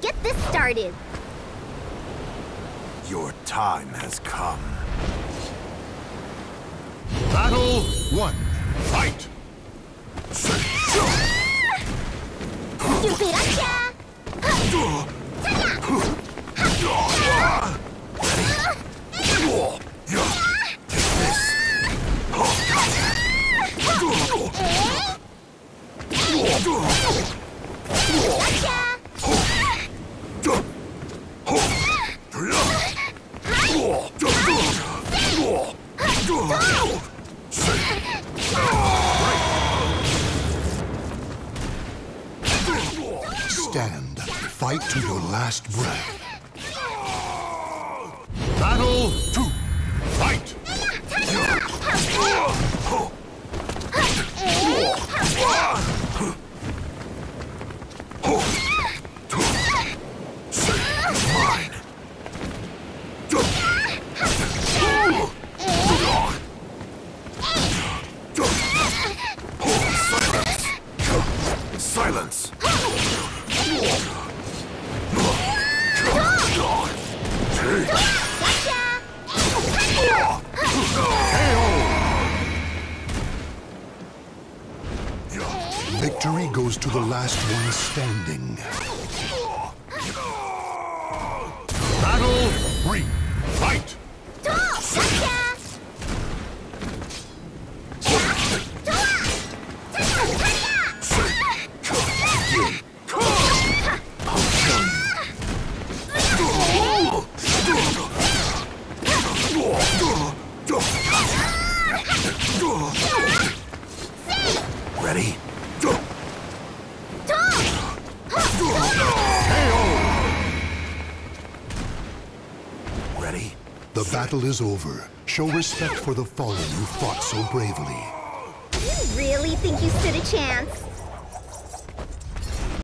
get this started. Your time has come. Battle one. Fight! Stand, fight to your last breath. Battle two, fight! Silence! Victory goes to the last one standing. Battle three, fight! Ready? Go! KO! Ready? The battle is over. Show respect for the fallen who fought so bravely. You really think you stood a chance?